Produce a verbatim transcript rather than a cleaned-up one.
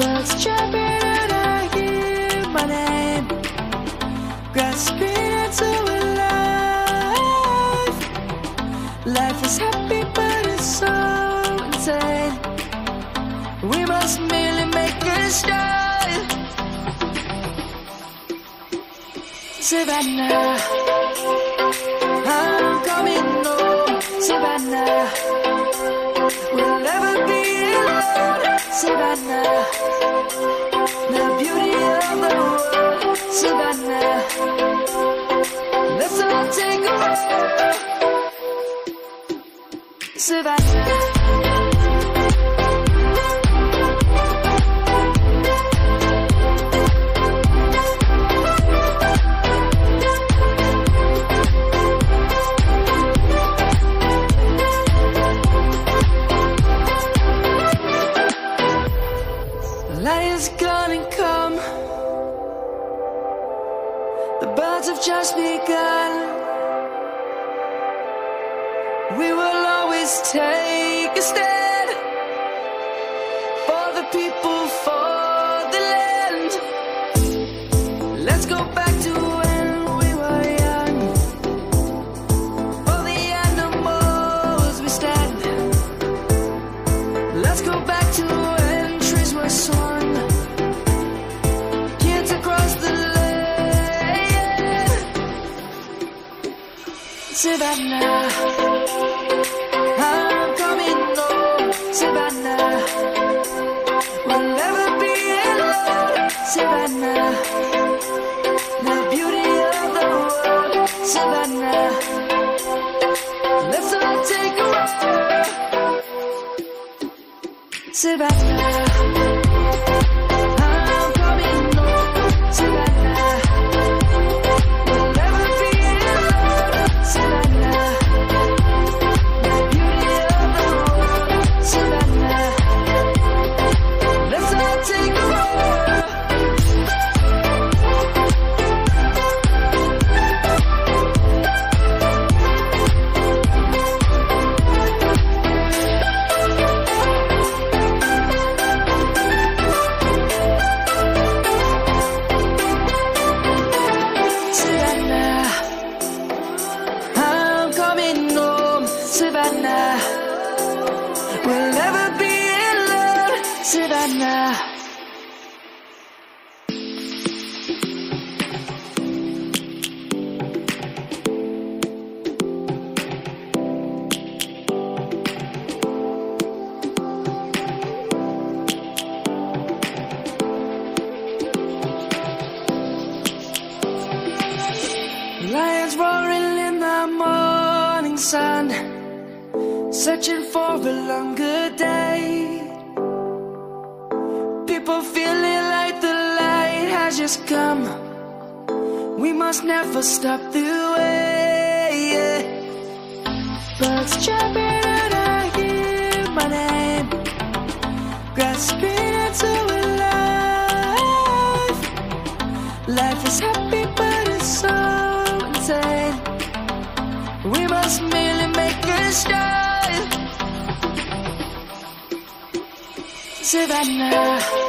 Birds chirping and I hear my name, grasping into a life. Life is happy but it's so insane. We must merely make a start. Savannah, I'm coming home. Savannah, we'll never be alone. Savannah, the beauty of the world. Savannah, let's all take a walk. Savannah. Light is gonna come. The birds have just begun. We will always take a stand for the people, for the land. Let's go back to when we were young. For the animals we stand. Let's go back to when trees were sown. Savannah, I'm coming home. Savannah, we'll never be alone. Savannah, the beauty of the world. Savannah, let's all take a walk. Savannah. Savannah, we'll never be alone. Savannah. Lions roaring in the morning sun, searching for a longer day. People feeling like the light has just come. We must never stop the way. Birds chirping and I hear my name, grasping into a life. Life is happy but it's so insane. We must merely make a start. Savannah.